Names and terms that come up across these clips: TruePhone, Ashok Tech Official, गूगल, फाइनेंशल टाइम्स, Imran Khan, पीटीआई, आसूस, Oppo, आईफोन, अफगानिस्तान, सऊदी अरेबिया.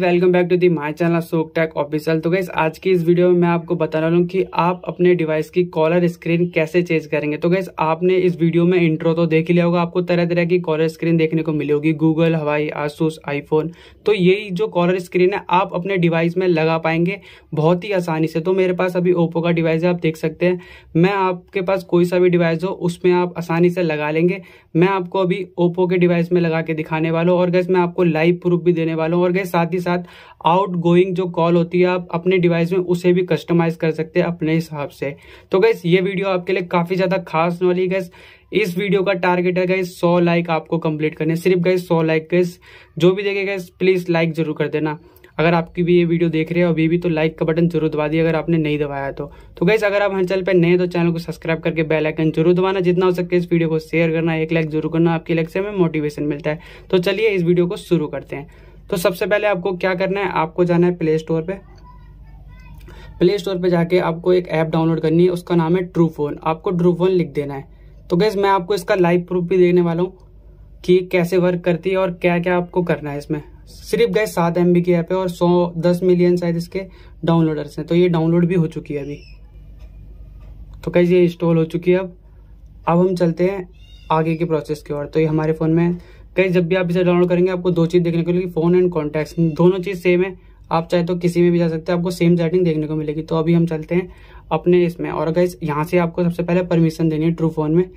Guys welcome back to the my channel Ashok tech official. तो guys आज की इस वीडियो में मैं आपको बताने वाला हूँ कि आप अपने डिवाइस की कॉलर स्क्रीन कैसे चेंज करेंगे। तो गाइज आपने इस वीडियो में इंट्रो तो देख लिया होगा, आपको तरह तरह की कॉलर स्क्रीन देखने को मिली होगी, गूगल, हवाई, आसूस, आईफोन। तो यही जो कॉलर स्क्रीन है आप अपने डिवाइस में लगा पाएंगे बहुत ही आसानी से। तो मेरे पास अभी ओप्पो का डिवाइस है, आप देख सकते हैं। मैं आपके पास कोई सा भी डिवाइस हो उसमें आप आसानी से लगा लेंगे। मैं आपको अभी ओप्पो के डिवाइस में लगा के दिखाने वाला हूँ और गाइज मैं आपको लाइव प्रूफ भी देने वाला हूँ। और गाइस साथ ही साथ आउटगोइंग जो कॉल होती है आप अपने डिवाइस में उसे भी कस्टमाइज कर सकते हैं अपने हिसाब से। तो गाइस ये वीडियो आपके लिए काफी ज्यादा खास होने वाली है। गाइस इस वीडियो का टारगेट है गाइस 100 लाइक आपको कंप्लीट करने, सिर्फ गाइस 100 लाइक। गाइस जो भी देखेगा गाइस प्लीज लाइक जरूर कर देना। अगर आपकी भी ये वीडियो देख रहे हो अभी भी तो लाइक का बटन जरूर दबा दिए अगर आपने नहीं दबाया तो गाइस अगर आप हमारे चैनल पर नए तो चैनल को सब्सक्राइब करके बेल आइकन जरूर दबाना, जितना हो सके इस वीडियो को शेयर करना, एक लाइक जरूर करना, आपकी लाइक से हमें मोटिवेशन मिलता है। तो चलिए इस वीडियो को शुरू करते हैं। तो सबसे पहले आपको क्या करना है, आपको जाना है प्ले स्टोर पे। प्ले स्टोर पे जाके आपको एक ऐप डाउनलोड करनी है, उसका नाम है TruePhone। आपको TruePhone लिख देना है। तो गाइस मैं आपको इसका लाइव प्रूफ भी देने वाला हूँ कि कैसे वर्क करती है और क्या क्या आपको करना है इसमें। सिर्फ गाइस 7 MB की ऐप है और 110 मिलियन शायद इसके डाउनलोडर्स हैं। तो ये डाउनलोड भी हो चुकी है अभी। तो गाइस ये इंस्टॉल हो चुकी है। अब हम चलते हैं आगे के प्रोसेस की ओर। तो ये हमारे फ़ोन में गाइस जब भी आप इसे डाउनलोड करेंगे आपको दो चीज़ देखने को मिलेगी, फ़ोन एंड कॉन्टैक्ट्स। दोनों चीज़ सेम है, आप चाहे तो किसी में भी जा सकते हैं, आपको सेम सेटिंग देखने को मिलेगी। तो अभी हम चलते हैं अपने इसमें। और गाइस यहाँ से आपको सबसे पहले परमिशन देनी है TruePhone में।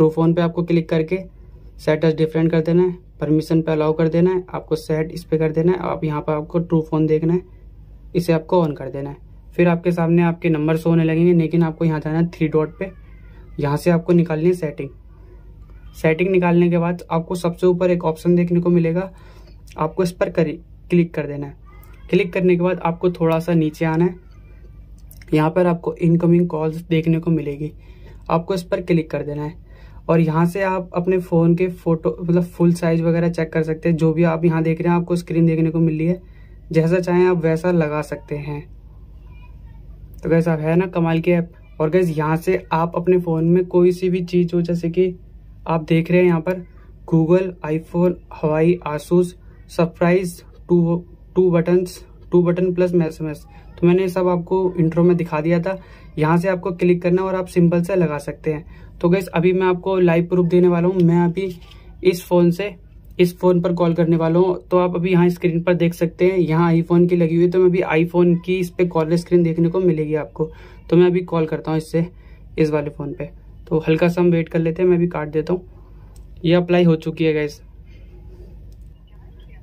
TruePhone पे आपको क्लिक करके सेट एज डिफरेंट कर देना है, परमिशन पे अलाउ कर देना है, आपको सेट इस पर कर देना है। आप यहाँ पर आपको TruePhone देखना है, इसे आपको ऑन कर देना है। फिर आपके सामने आपके नंबर शो होने लगेंगे, लेकिन आपको यहाँ जाना है 3 डॉट पे। यहाँ से आपको निकालनी है सेटिंग। सेटिंग निकालने के बाद आपको सबसे ऊपर एक ऑप्शन देखने को मिलेगा, आपको इस पर क्लिक कर देना है। क्लिक करने के बाद आपको थोड़ा सा नीचे आना है, यहाँ पर आपको इनकमिंग कॉल्स देखने को मिलेगी, आपको इस पर क्लिक कर देना है। और यहाँ से आप अपने फ़ोन के फोटो मतलब फुल साइज वगैरह चेक कर सकते हैं। जो भी आप यहाँ देख रहे हैं आपको स्क्रीन देखने को मिल रही है, जैसा चाहें आप वैसा लगा सकते हैं। तो गाइस आप है ना कमाल की ऐप। और गाइस यहाँ से आप अपने फ़ोन में कोई सी भी चीज़ हो, जैसे कि आप देख रहे हैं यहाँ पर गूगल, आईफोन, Huawei, आसूस, surprise, two button plus SMS. तो मैंने सब आपको इंट्रो में दिखा दिया था। यहाँ से आपको क्लिक करना और आप सिंपल से लगा सकते हैं। तो गाइस अभी मैं आपको लाइव प्रूफ देने वाला हूँ। मैं अभी इस फ़ोन पर कॉल करने वाला हूँ। तो आप अभी यहाँ स्क्रीन पर देख सकते हैं, यहाँ आईफोन की लगी हुई है। तो मैं अभी आईफोन की इस पर कॉलर स्क्रीन देखने को मिलेगी आपको। तो मैं अभी कॉल करता हूँ इससे, इस वाले फ़ोन पर। तो हल्का सा हम वेट कर लेते हैं, मैं भी काट देता हूँ। ये अप्लाई हो चुकी है गाइस।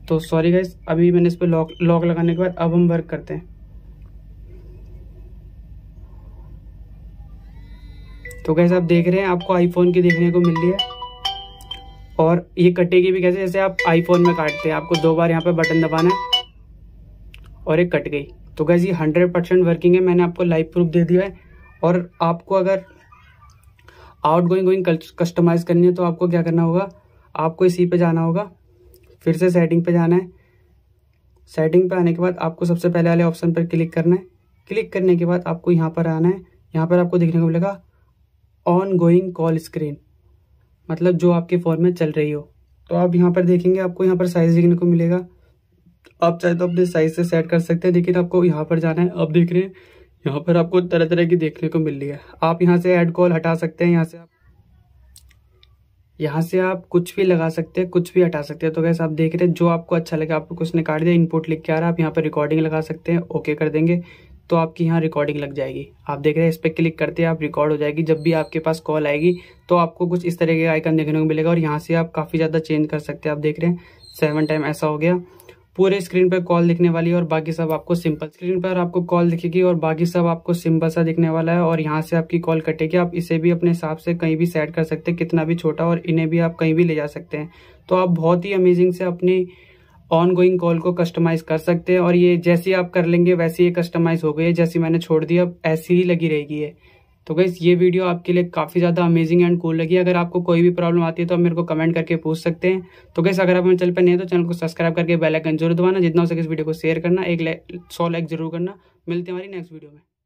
तो सॉरी गाइस अभी मैंने इस पर लॉक लगाने के बाद अब हम वर्क करते हैं। तो गाइस आप देख रहे हैं आपको आईफोन की देखने को मिल रही है। और ये कटेगी भी कैसे, जैसे आप आईफोन में काटते हैं, आपको 2 बार यहाँ पर बटन दबाना है और एक कट गई। तो गाइस ये 100% वर्किंग है, मैंने आपको लाइव प्रूफ दे दिया है। और आपको अगर आउटगोइंग कस्टमाइज करनी है तो आपको क्या करना होगा, आपको इसी पे जाना होगा, फिर से सेटिंग पे जाना है। सेटिंग पे आने के बाद आपको सबसे पहले वाले ऑप्शन पर क्लिक करना है। क्लिक करने के बाद आपको यहाँ पर आना है, यहाँ पर आपको देखने को मिलेगा ऑन गोइंग कॉल स्क्रीन, मतलब जो आपके फ़ोन में चल रही हो। तो आप यहाँ पर देखेंगे आपको यहाँ पर साइज़ देखने को मिलेगा, आप चाहे तो अपने साइज़ से सेट कर सकते हैं, लेकिन आपको यहाँ पर जाना है। आप देख रहे हैं यहाँ पर आपको तरह तरह की देखने को मिल रही है। आप यहाँ से ऐड कॉल हटा सकते हैं, यहाँ से आप कुछ भी लगा सकते हैं, कुछ भी हटा सकते हैं। तो गाइस आप देख रहे हैं जो आपको अच्छा लगे, आपको कुछ ने काट दिया, इनपुट लिख के आ रहा है, आप यहाँ पर रिकॉर्डिंग लगा सकते हैं। ओके कर देंगे तो आपकी यहाँ रिकॉर्डिंग लग जाएगी। आप देख रहे हैं इस पर क्लिक करते हैं आप रिकॉर्ड हो जाएगी। जब भी आपके पास कॉल आएगी तो आपको कुछ इस तरह के आइकन देखने को मिलेगा और यहाँ से आप काफ़ी ज़्यादा चेंज कर सकते हैं। आप देख रहे हैं 7 टाइम ऐसा हो गया, पूरे स्क्रीन पर कॉल दिखने वाली है और बाकी सब आपको सिंपल। स्क्रीन पर आपको कॉल दिखेगी और बाकी सब आपको सिंपल सा दिखने वाला है। और यहाँ से आपकी कॉल कटेगी। आप इसे भी अपने हिसाब से कहीं भी सेट कर सकते हैं, कितना भी छोटा, और इन्हें भी आप कहीं भी ले जा सकते हैं। तो आप बहुत ही अमेजिंग से अपनी ऑनगोइंग कॉल को कस्टमाइज़ कर सकते हैं। और ये जैसी आप कर लेंगे वैसी ये कस्टमाइज़ हो गई है, जैसी मैंने छोड़ दी अब ऐसी ही लगी रहेगी है। तो गाइस ये वीडियो आपके लिए काफ़ी ज़्यादा अमेजिंग एंड कूल लगी। अगर आपको कोई भी प्रॉब्लम आती है तो आप मेरे को कमेंट करके पूछ सकते हैं। तो गाइस अगर आप मेरे चैनल पर नए हैं तो चैनल को सब्सक्राइब करके बेल आइकन जरूर दबाना, जितना हो सके इस वीडियो को शेयर करना, 100 लाइक जरूर करना। मिलते हैं हमारी नेक्स्ट वीडियो में।